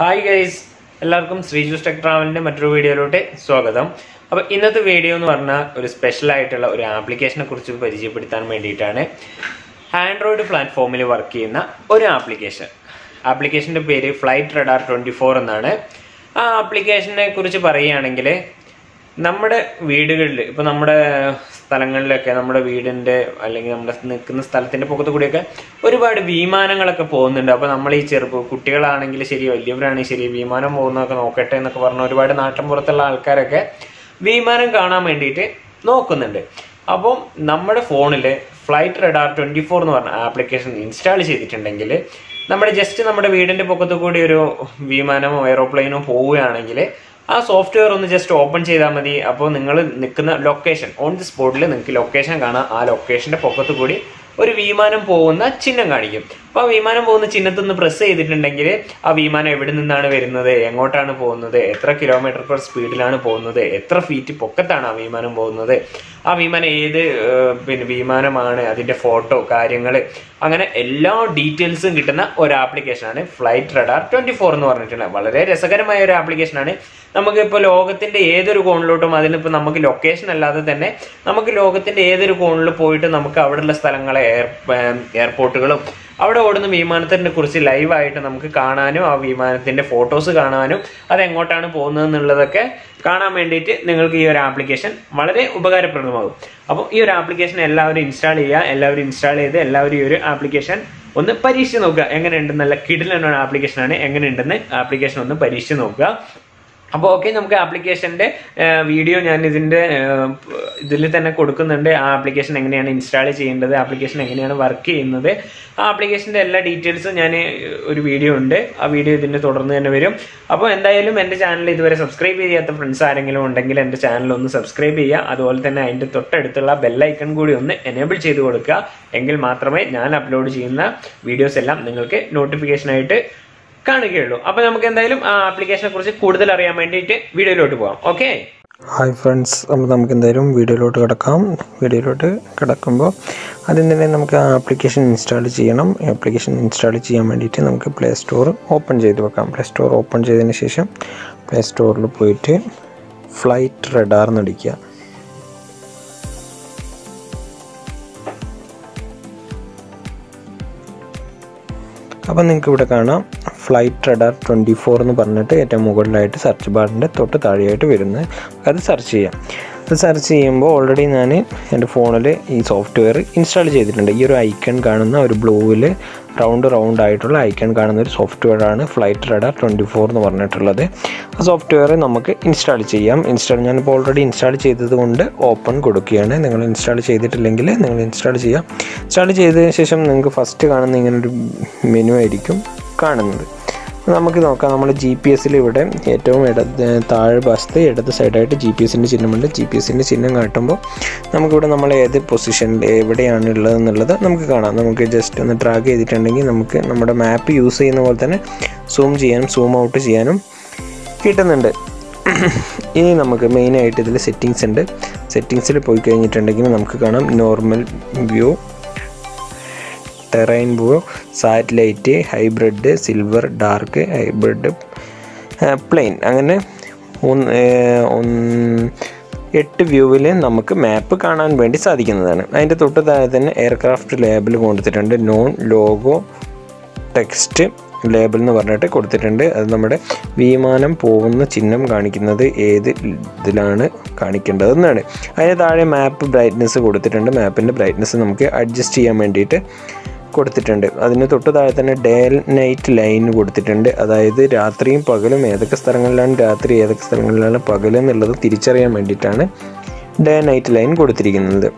Hi guys, welcome to Srijus Tech Travel. Now, in this video, a special application Android platform. Application is Flight Radar 24. This application is Flight Radar 24 application install just aeroplane . The software is just open the location on the spot. Airport. Okay, we application video application install application work application details video subscribe to the bell icon enable upload videos notification application video. Okay. Hi friends, we will install the application Play Store Flight Radar. Flight Radar 24 nu parnittu ettom mugallayite search bar inde thottu thaayayite virunnu adu search cheya adu search cheyumbo already nane ende phone il ee software install cheyittund ee oru icon kaanuna oru blue il round aayittulla icon kaanuna oru software aanu Flight Radar 24 nu parnittullathu aa software namukku install cheyam install njan ipo already install cheyidadonde open kodukiyana ningal install cheyidittilengile ningal install cheya install cheyidadhinu shesham ningalku first kaanuna ingane oru menu aayirikkum kaanunnu നമുക്ക് നോക്കാം നമ്മൾ GPS ൽ ഇവിടെ ഏറ്റവും താഴെ വശത്തെ ഇടത് side ആയിട്ട് ജിപിഎസ് ന്റെ ചിഹ്നമുണ്ട് ജിപിഎസ് ന്റെ ചിഹ്നം കാട്ടുമ്പോൾ നമുക്ക് ഇവിടെ നമ്മൾ ഏത് പൊസിഷനിൽ എവിടെയാണ് ഉള്ളത് എന്നുള്ളത് നമുക്ക് കാണാം നമുക്ക് ജസ്റ്റ് ഒന്ന് ഡ്രാഗ് ചെയ്തിട്ടുണ്ടെങ്കിൽ നമുക്ക് നമ്മുടെ മാപ്പ് യൂസ് ചെയ്യുന്ന പോലെ തന്നെ സൂം ചെയ്യാനും സൂം ഔട്ട് ചെയ്യാനും കിട്ടുന്നുണ്ട് ഇനി നമുക്ക് മെയിൻ ആയിട്ട് ഇതിൽ സെറ്റിംഗ്സ് ഉണ്ട് സെറ്റിംഗ്സിൽ പോയി കഴിഞ്ഞിട്ടുണ്ടെങ്കിൽ നമുക്ക് കാണാം normal view terrain view, satellite, hybrid, silver, dark, hybrid, plane. Angane on 8 view ile namakku map kaanan vendi sadikkunadana. Adinte thottu thaaye thanne aircraft label kodutittunde non logo text label nu parnittu kodutittunde adu nammade vimanam povunna chinnam kaanikunadu edu idilana kaanikendadannu. Adine thaaye map brightness kodutittunde map inde brightness namukku adjust cheyan venditte കൊടുത്തിട്ടുണ്ട് അതിനെ തൊട്ട് താഴെ തന്നെ day night line കൊടുത്തിട്ടുണ്ട് അതായത് രാത്രിയും പകലും ഏതൊക്കെ സ്ഥലങ്ങളിലാണ് രാത്രി ഏതൊക്കെ സ്ഥലങ്ങളിലാണ് പകൽ എന്നുള്ളത് തിരിച്ചറിയാൻ വേണ്ടിയിട്ടാണ് ഡേ നൈറ്റ് ലൈൻ കൊടുത്തിരിക്കുന്നത്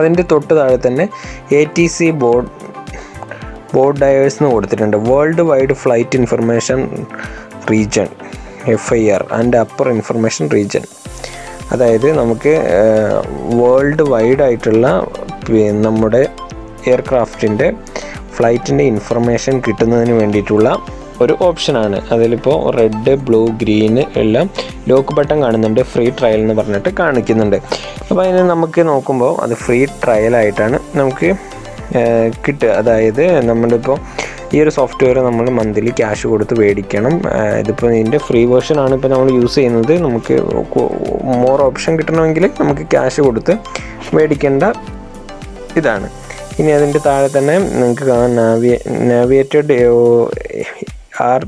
അതിന്റെ തൊട്ട് താഴെ തന്നെ എടിസി ബോർഡ് ഡയേഴ്സ് എന്ന് കൊടുത്തിട്ടുണ്ട് world wide flight information region FIR and upper information region അതായത് നമുക്ക് വേൾഡ് വൈഡ് ആയിട്ടുള്ള നമ്മുടെ aircraft inde flight inde information kittannadinu vendittulla oru option aanu adilipo red blue green ella lock button kaanununde free trial nu parnittu kaanikkunnunde appo ine namukku nokumbo adu free trial aayitana namukku kittu adayide nammalipo this software we monthly cash free version use more option cash navigated R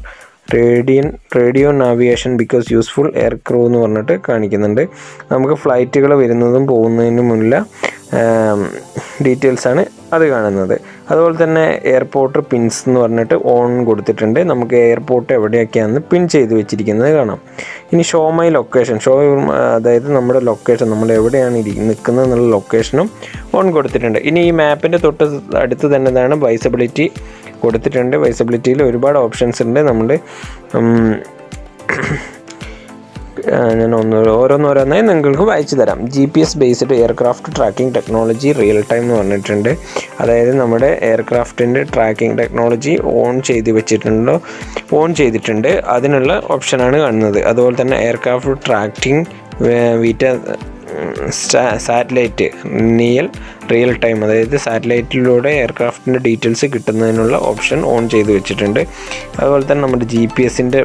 radio navigation because useful aircrew nu varnittu kaanikununde namukku flight gala varunnadum povunnadinu mulla details aanu adu kaanunnathu adupol thanne airport pins nu varnittu on koduthittunde namukku airport evadiyakkannu pin cheythu vechirikkunathu kaanam ini show my location show adayithu nammada location nammal evadiyana irikkunnu ennulla locationum on koduthittunde ini ee map inde thottu aduthu thanne endana visibility കൊടുത്തിട്ടുണ്ട് വൈസിബിലിറ്റിയിൽ ഒരുപാട് options ഉണ്ട് നമ്മൾ ഞാൻ ഓരോന്നോരോന്നായി നിങ്ങൾക്ക് വായിച്ചു തരാം GPS based aircraft tracking technology real time എന്ന് പറഞ്ഞിട്ടുണ്ട് അതായത് നമ്മുടെ എയർക്രാഫ്റ്റിന്റെ ട്രാക്കിംഗ് ടെക്നോളജി ഓൺ ചെയ്തിട്ടുണ്ട് അതിനുള്ള ഓപ്ഷൻ ആണ് കാണുന്നത് അതുപോലെ തന്നെ aircraft tracking with satellite near real time അതായത് സാറ്റലൈറ്റിലൂടെ എയർക്രാഫ്റ്റിൻ്റെ ഡീറ്റെയിൽസ് കിട്ടുന്നതിനുള്ള ഓപ്ഷൻ ഓൺ ചെയ്ത് വെച്ചിട്ടുണ്ട് അതുപോലെ തന്നെ നമ്മുടെ GPS-ൻ്റെ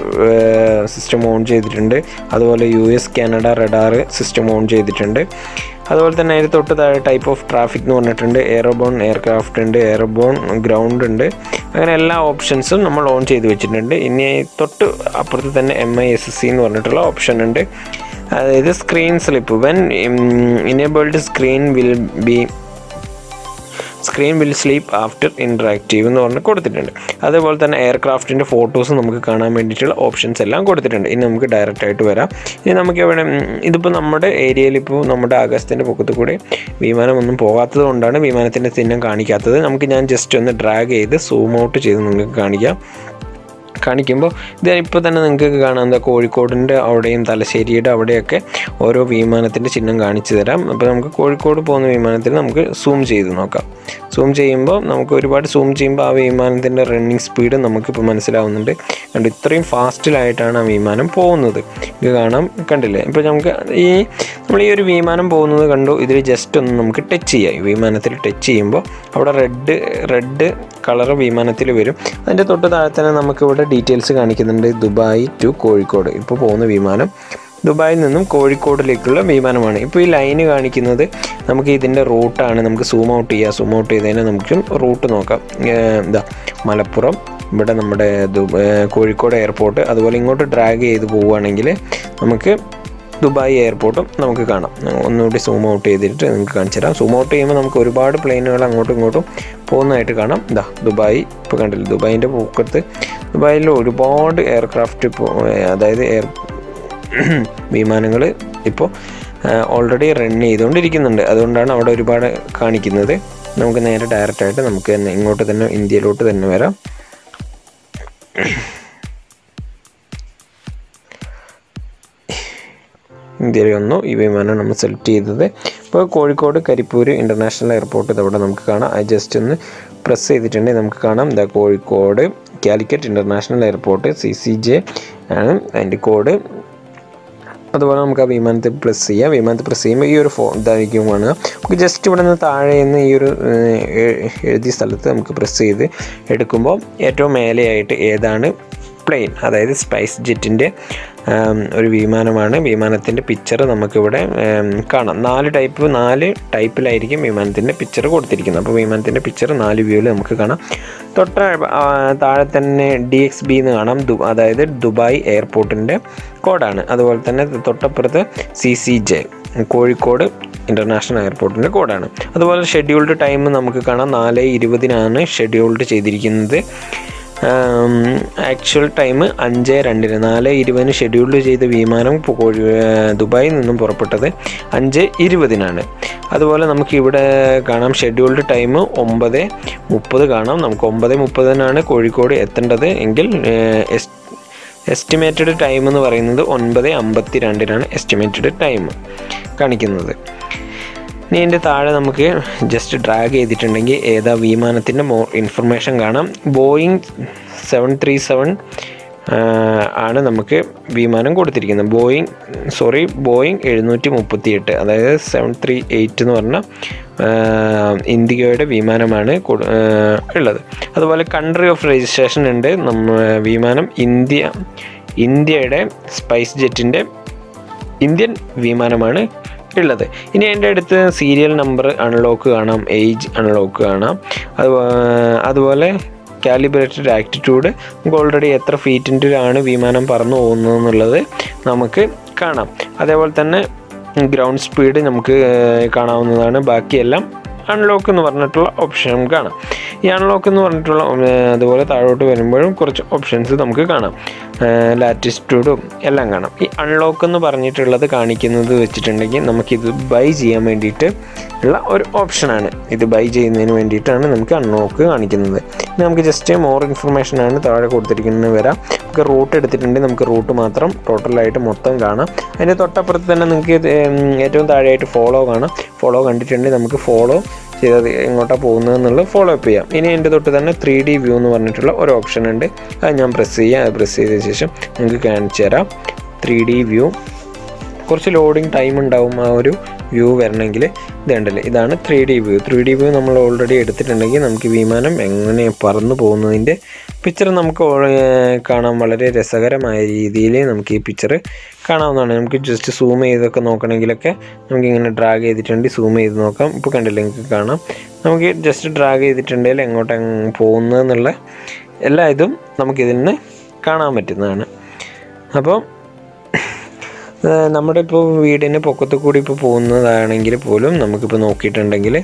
സിസ്റ്റം ഓൺ ചെയ്തിട്ടുണ്ട് അതുപോലെ US Canada radar system on ചെയ്തിട്ടുണ്ട് അതുപോലെ തന്നെ അതിന് തൊട്ട് താഴെ ടൈപ്പ് ഓഫ് ട്രാഫിക് എന്ന് പറഞ്ഞിട്ടുണ്ട് എയറോബോൺ എയർക്രാഫ്റ്റ് ഉണ്ട് എയറോബോൺ ഗ്രൗണ്ട് ഉണ്ട് അങ്ങനെ എല്ലാ ഓപ്ഷൻസും നമ്മൾ ഓൺ ചെയ്ത് വെച്ചിട്ടുണ്ട് ഇനി തൊട്ട് അപ്പുറത്ത് തന്നെ MISC എന്ന് പറഞ്ഞിട്ടുള്ള ഓപ്ഷൻ ഉണ്ട് അതായത് screen slip when enabled screen will sleep after interactive എന്ന് പറഞ്ഞ് കൊടുത്തിട്ടുണ്ട് അതുപോലെ തന്നെ എയർക്രാഫ്റ്റിൻ്റെ ഫോട്ടോസ് നമുക്ക് കാണാൻ വേണ്ടിയിട്ടുള്ള ഓപ്ഷൻസ് എല്ലാം കൊടുത്തിട്ടുണ്ട് ഇനി നമുക്ക് ഡയറക്റ്റായിട്ട് വരാം ഇനി നമുക്ക് എവിടെ ഇതിപ്പോൾ നമ്മുടെ ഏരിയയിൽ ഇപ്പോൾ നമ്മുടെ ആകാശത്തിൻ്റെ പൊക്കത്ത് കൂടി വിമാനമൊന്നും പോകാത്തത് കൊണ്ടാണ് വിമാനത്തിൻ്റെ ചിഹ്നം കാണിക്കാത്തത് നമുക്ക് ഞാൻ ജസ്റ്റ് ഒന്ന് ഡ്രാഗ് ചെയ്ത് സൂം ഔട്ട് ചെയ്ത് നിങ്ങൾക്ക് കാണിക്കുമ്പോൾ ഇപ്പോൾ തന്നെ നിങ്ങൾക്ക് കാണാം എന്താ കോഴിക്കോടിൻ്റെ അവിടെയും തലശ്ശേരിയുടെ അവിടെയൊക്കെ ഓരോ വിമാനത്തിൻ്റെ ചിഹ്നം കാണിച്ചു തരാം അപ്പോൾ നമുക്ക് കോഴിക്കോട് പോകുന്ന വിമാനത്തിൽ നമുക്ക് സൂം ചെയ്ത് നോക്കാം സൂം ചെയ്യുമ്പോൾ നമുക്ക് ഒരുപാട് സൂം ചെയ്യുമ്പോൾ ആ വിമാനത്തിൻ്റെ റണ്ണിങ് സ്പീഡ് നമുക്കിപ്പോൾ മനസ്സിലാവുന്നുണ്ട് കണ്ട് ഇത്രയും ഫാസ്റ്റിലായിട്ടാണ് ആ വിമാനം പോകുന്നത് ഇത് കാണാം കണ്ടില്ലേ ഇപ്പോൾ നമുക്ക് നമ്മൾ ഈ ഒരു വിമാനം പോകുന്നത് കണ്ടു ഇതിൽ ജസ്റ്റ് ഒന്ന് നമുക്ക് ടച്ച് ചെയ്യാം വിമാനത്തിൽ ടച്ച് ചെയ്യുമ്പോൾ അവിടെ റെഡ് കളർ വിമാനത്തിൽ വരും അതിൻ്റെ തൊട്ട് താഴെ തന്നെ നമുക്കിവിടെ ഡീറ്റെയിൽസ് കാണിക്കുന്നുണ്ട് ദുബായ് ടു കോഴിക്കോട് ഇപ്പോൾ പോകുന്ന വിമാനം ദുബായിൽ നിന്നും കോഴിക്കോടിലേക്കുള്ള വിമാനമാണ് ഇപ്പോൾ ഈ ലൈന് കാണിക്കുന്നത് നമുക്ക് ഇതിൻ്റെ റൂട്ടാണ് നമുക്ക് സൂം ഔട്ട് ചെയ്യാം സൂം ഔട്ട് ചെയ്തതിന് നമുക്ക് റൂട്ട് നോക്കാം എന്താ മലപ്പുറം ഇവിടെ നമ്മുടെ കോഴിക്കോട് എയർപോർട്ട് അതുപോലെ ഇങ്ങോട്ട് ഡ്രാഗ് ചെയ്ത് പോവുകയാണെങ്കിൽ നമുക്ക് ദുബായ് എയർപോർട്ടും നമുക്ക് കാണാം ഒന്നുകൂടി സൂം ഔട്ട് ചെയ്തിട്ട് നമുക്ക് കാണിച്ചു തരാം സൂം ഔട്ട് ചെയ്യുമ്പോൾ നമുക്ക് ഒരുപാട് പ്ലെയിനുകൾ അങ്ങോട്ടും ഇങ്ങോട്ടും പോകുന്നതായിട്ട് കാണാം ഇതാ ദുബായ് ഇപ്പോൾ കണ്ടില്ല ദുബായിൻ്റെ പൂക്കത്ത് ദുബായിൽ ഒരുപാട് എയർക്രാഫ്റ്റ് ഇപ്പോൾ അതായത് വിമാനങ്ങൾ ഇപ്പോൾ ഓൾറെഡി റൺ ചെയ്തുകൊണ്ടിരിക്കുന്നുണ്ട് അതുകൊണ്ടാണ് അവിടെ ഒരുപാട് കാണിക്കുന്നത് നമുക്ക് നേരെ ഡയറക്റ്റായിട്ട് നമുക്ക് തന്നെ ഇങ്ങോട്ട് തന്നെ ഇന്ത്യയിലോട്ട് തന്നെ വരാം ഇന്ത്യയിൽ വന്നു ഈ വിമാനം നമ്മൾ സെലക്ട് ചെയ്തത് ഇപ്പോൾ കോഴിക്കോട് കരിപ്പൂര് ഇൻ്റർനാഷണൽ എയർപോർട്ട് ഇതവിടെ നമുക്ക് കാണാം അത് ജസ്റ്റ് ഒന്ന് പ്രസ് ചെയ്തിട്ടുണ്ടെങ്കിൽ നമുക്ക് കാണാം the Kozhikode Calicut international airport CCJ ആണ് അതിൻ്റെ കോഡ് അതുപോലെ നമുക്ക് ആ വിമാനത്തെ പ്രസ് ചെയ്യാം വിമാനത്തെ പ്രസ് ചെയ്യുമ്പോൾ ഈ ഒരു ഫോൺ ഇതായിരിക്കും കാണുക നമുക്ക് ജസ്റ്റ് ഇവിടെ നിന്ന് താഴെ നിന്ന് ഈ ഒരു എഴുതിയ സ്ഥലത്ത് നമുക്ക് പ്രസ് ചെയ്ത് എടുക്കുമ്പോൾ ഏറ്റവും മേലെയായിട്ട് ഏതാണ് പ്ലെയിൻ അതായത് സ്പൈസ് ജെറ്റിൻ്റെ ഒരു വിമാനമാണ് വിമാനത്തിൻ്റെ പിക്ചർ നമുക്കിവിടെ കാണാം നാല് ടൈപ്പിലായിരിക്കും വിമാനത്തിൻ്റെ പിക്ചർ കൊടുത്തിരിക്കുന്നത് അപ്പോൾ വിമാനത്തിൻ്റെ പിക്ചർ 4 വ്യൂവിൽ നമുക്ക് കാണാം തൊട്ട താഴെ തന്നെ DXB എന്ന് കാണാം അതായത് ദുബായ് എയർപോർട്ടിൻ്റെ കോഡാണ് അതുപോലെ തന്നെ തൊട്ടപ്പുറത്ത് CCJ കോഴിക്കോട് ഇൻ്റർനാഷണൽ എയർപോർട്ടിൻ്റെ കോഡാണ് അതുപോലെ ഷെഡ്യൂൾഡ് ടൈം നമുക്ക് കാണാം 4:20 ഷെഡ്യൂൾഡ് ചെയ്തിരിക്കുന്നത് ആക്ച്വൽ ടൈം 5:02 4:20 ഷെഡ്യൂൾ ചെയ്ത വിമാനം ദുബായിൽ നിന്നും പുറപ്പെട്ടത് 5:20 അതുപോലെ നമുക്കിവിടെ കാണാം ഷെഡ്യൂൾഡ് ടൈം 9:30 കാണാം നമുക്ക് 9:30 കോഴിക്കോട് എത്തേണ്ടത് എങ്കിൽ എസ്റ്റിമേറ്റഡ് ടൈം എന്ന് പറയുന്നത് 9:52 എസ്റ്റിമേറ്റഡ് ടൈം കാണിക്കുന്നത് ഇനി ഇതിൻ്റെ താഴെ നമുക്ക് ജസ്റ്റ് ഡ്രാഗ് ചെയ്തിട്ടുണ്ടെങ്കിൽ ഏതാ വിമാനത്തിൻ്റെ മോർ ഇൻഫർമേഷൻ കാണാം ബോയിങ് 737 ആണ് നമുക്ക് വിമാനം കൊടുത്തിരിക്കുന്നത് ബോയിങ് 738 അതായത് 738 എന്ന് പറഞ്ഞാൽ India Vimanamane other country of registration and Vimanam India India Spice Jet in the Indian Vimanamane Illade. In ended the serial number unlock age unlock calibrated altitude already etra feet into Vimanam Parno Lade Namake Kana. Other ground speed namke Kana Bakella unlock and varnatula option Kana. Unlock and varnatula the Volataru to remember coach options of Namkana latitude Elangana. Unlock and the varnitilla the Kanikin the Vichitan again Namaki by GM editor or option and the by GM editor and Namka unlock Anikin. Namke just more information and the other code that you can vera rotated the tendon root matram, total item motam Ghana, and a thought up then and get the follow Ghana, follow and follow, follow pia. In end of the 3D view or option and I 3D view. Course loading time and down view vernacle then 3D view. 3D view number already edited and again Vimanam Engane Parno Bono in the picture Namco Kana Malade Sagara Mai Dile Namki picture Kana Namki just zoom is a canocanagilaka, Namking a drag the trendy zoom is no come, book and link Kana. Namki just a drag the trendel and got and pona Elaidum Namkidine Kana Metinana. Above നമ്മുടെ ഇപ്പോൾ വീടിന്റെ പൊക്കത്തെ കൂടി ഇപ്പോൾ പോകുന്നതാണെങ്കിൽ പോലും നമുക്ക് ഇപ്പോൾ നോക്കിയിട്ടുണ്ടെങ്കിൽ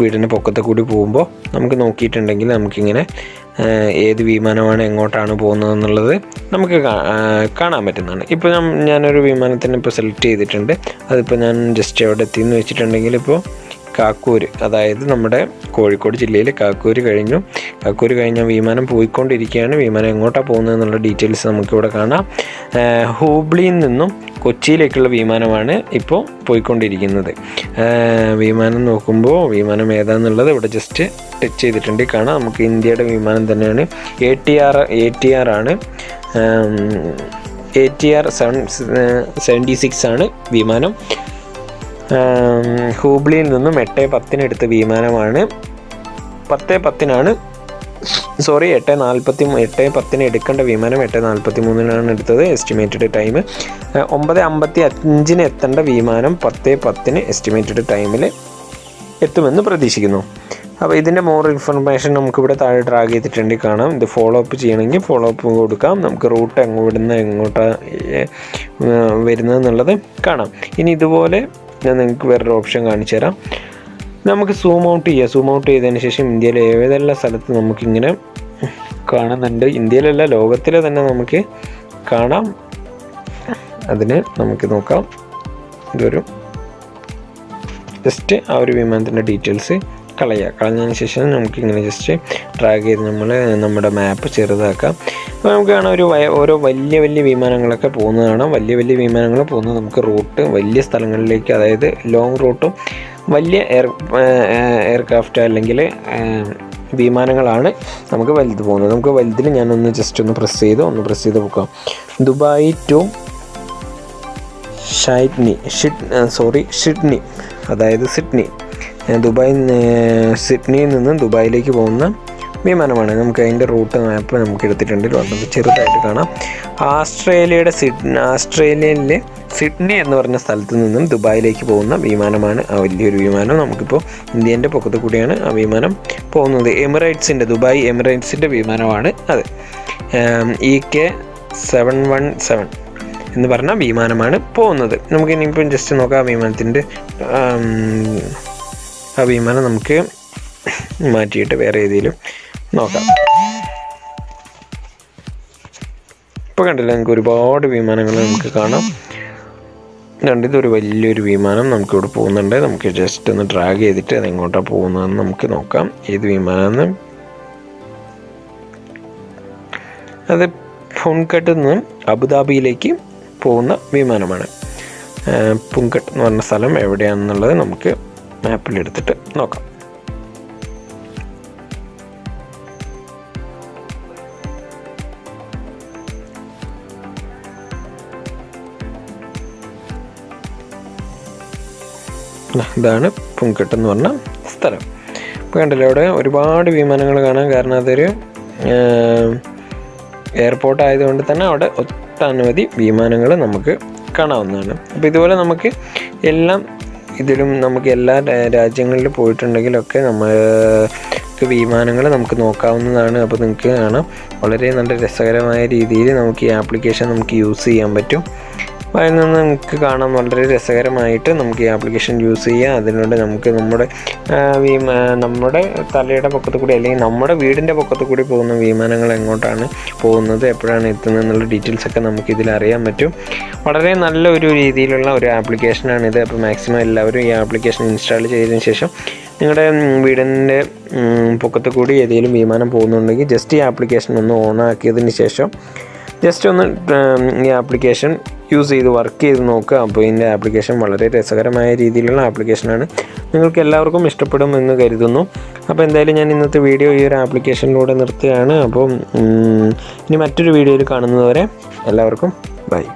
വീടിന്റെ പൊക്കത്തെ കൂടി പോകുമ്പോൾ നമുക്ക് നോക്കിയിട്ടുണ്ടെങ്കിൽ നമുക്ക് ഇങ്ങനെ ഏത് വിമാനമാണ് എങ്ങോട്ടാണ് പോകുന്നത് എന്നുള്ളത് നമുക്ക് കാണാൻ പറ്റുന്നതാണ്. ഇപ്പോൾ ഞാൻ ഒരു വിമാനത്തിനെ ഇപ്പോൾ സെലക്ട് ചെയ്തിട്ടുണ്ട്. അതിപ്പോൾ ഞാൻ ജസ്റ്റ് അവിടെ എത്തിന്ന് വെച്ചിട്ടുണ്ടെങ്കിൽ ഇപ്പോൾ Kakuri, അതായത് നമ്മുടെ കോഴിക്കോട് ജില്ലയിലെ കാക്കൂര് കഴിഞ്ഞു. കാക്കൂര് കഴിഞ്ഞ വിമാനം പോയിക്കൊണ്ടിരിക്കുകയാണ്. വിമാനം എങ്ങോട്ടാ പോകുന്നത് എന്നുള്ള ഡീറ്റെയിൽസ് നമുക്ക് ഇവിടെ കാണാം. ഹൂബ്ലിയിൽ നിന്നും കൊച്ചിയിലേക്കുള്ള വിമാനമാണ് ഇപ്പോൾ പോയിക്കൊണ്ടിരിക്കുന്നത്. വിമാനം നോക്കുമ്പോൾ വിമാനം ഏതാണെന്നുള്ളത് ഇവിടെ ജസ്റ്റ് ടച്ച് ചെയ്തിട്ടുണ്ട് കാണാം. നമുക്ക് ഇന്ത്യയുടെ വിമാനം തന്നെയാണ്. ATR ആണ്. ATR 776 ആണ് വിമാനം. Hubli in the Mete Patin at the Vimana Mane Pate Patinana. Sorry, at an alpathim at a patin decant of Vimana at an alpathimunan at the estimated time. Omba the Ambati engine at the Vimanam Pate Patin estimated time. Etuman the Pradishino. Avadina more information Namkuda Taragi the Trendicanum, the follow up Chiangi, follow up would come, Namkurut and Vodana Vedana Kana. In either vole. Then the option Ganchera Namak Sumounty, then Shishim India, Vedella Salathanamukinga Kana and India Logatilla than Namaki Kana Adene Namakinoka Duru Just every month in the details. Kalaya Kalan session, Namking registry, drag is Namala and Namada map, Cheradaka. I'm going to over valuably women like a ponana, valuably women like a ponamka route, values Talangal Lake, long route, value aircraft Langile. വിമാനങ്ങളാണ് നമുക്ക് വലുത് പോകുന്നത്. നമുക്ക് വലുതിൽ ഞാൻ ഒന്ന് just ഒന്ന് press ചെയ്ത് നോക്കാം. ദുബായ് ടു സിഡ്നി അതായത് Sydney Dubai Sydney and Dubai Lake Bona, Vimanamana, Namkain, the route map, Namkirtitended on the Chirataitana, Australia, Sydney and Norna Saltan, Dubai Lake Bona, Vimanamana, Avidur Vimana, Namkipo, in the end of Pokotokudana, Vimanam, Pono, the Emirates in the Dubai Emirates in the Vimanavana, EK717. In the Varna Vimanamana, Pono, Namkin Impinjestinoka Vimantinde. Vimana Namke Mati Vere Noka Pakandalan Guribod, Vimanam Kakana Nandidu Value Vimanam could pon and them just in the drag editor and got up on Namkanoka, Ed Vimanam and the Punkatanum Abu Dhabi Lake Pona Vimanamana Punkat Nana Salam every day and the Lanamke. Map എടുത്തിട്ട് നോക്കാം. ഇതാണ് പൂങ്കെട്ട് എന്ന് പറഞ്ഞ സ്ഥലം. ഇപ്പോൾ കണ്ടില്ലേ അവിടെ ഒരുപാട് വിമാനങ്ങൾ കാണാം. കാരണം അതൊരു എയർപോർട്ട് ആയതുകൊണ്ട് തന്നെ അവിടെ ഒട്ടനവധി വിമാനങ്ങൾ നമുക്ക് കാണാവുന്നതാണ്. അപ്പോൾ ഇതുപോലെ നമുക്ക് എല്ലാം ഇതിലും നമുക്ക് എല്ലാ രാജ്യങ്ങളിലും പോയിട്ടുണ്ടെങ്കിലൊക്കെ നമുക്ക് വിമാനങ്ങൾ നമുക്ക് നോക്കാവുന്നതാണ്. അപ്പോൾ നിങ്ങൾക്ക് കാണാം വളരെ നല്ല രസകരമായ രീതിയിൽ നമുക്ക് ഈ ആപ്ലിക്കേഷൻ നമുക്ക് യൂസ് ചെയ്യാൻ പറ്റും. അപ്പോൾ അതിൽ നിന്ന് നമുക്ക് കാണാൻ വളരെ രസകരമായിട്ട് നമുക്ക് ഈ ആപ്ലിക്കേഷൻ യൂസ് ചെയ്യാം. അതിലൂടെ നമുക്ക് നമ്മുടെ തലയുടെ പൊക്കത്ത് കൂടി അല്ലെങ്കിൽ നമ്മുടെ വീടിൻ്റെ പൊക്കത്ത് കൂടി പോകുന്ന വിമാനങ്ങൾ എങ്ങോട്ടാണ് പോകുന്നത്, എപ്പോഴാണ് എത്തുന്നത് എന്നുള്ള ഡീറ്റെയിൽസൊക്കെ നമുക്കിതിൽ അറിയാൻ പറ്റും. വളരെ നല്ലൊരു രീതിയിലുള്ള ഒരു ആപ്ലിക്കേഷനാണിത്. അപ്പോൾ മാക്സിമം എല്ലാവരും ഈ ആപ്ലിക്കേഷൻ ഇൻസ്റ്റാൾ ചെയ്തതിന് ശേഷം നിങ്ങളുടെ വീടിൻ്റെ പൊക്കത്ത് കൂടി ഏതെങ്കിലും വിമാനം പോകുന്നുണ്ടെങ്കിൽ ജസ്റ്റ് ഈ ആപ്ലിക്കേഷൻ ഒന്ന് ഓണാക്കിയതിന് ശേഷം ജസ്റ്റ് ഒന്ന് ഈ ആപ്ലിക്കേഷൻ യൂസ് ചെയ്ത് വർക്ക് ചെയ്ത് നോക്കുക. അപ്പോൾ ഇതിൻ്റെ ആപ്ലിക്കേഷൻ വളരെ രസകരമായ രീതിയിലുള്ള ആപ്ലിക്കേഷനാണ്. നിങ്ങൾക്ക് എല്ലാവർക്കും ഇഷ്ടപ്പെടുമെന്ന് കരുതുന്നു. അപ്പോൾ എന്തായാലും ഞാൻ ഇന്നത്തെ വീഡിയോ ഈ ഒരു ആപ്ലിക്കേഷനിലൂടെ നിർത്തുകയാണ്. അപ്പോൾ ഇനി മറ്റൊരു വീഡിയോയിൽ കാണുന്നതുവരെ എല്ലാവർക്കും ബൈ.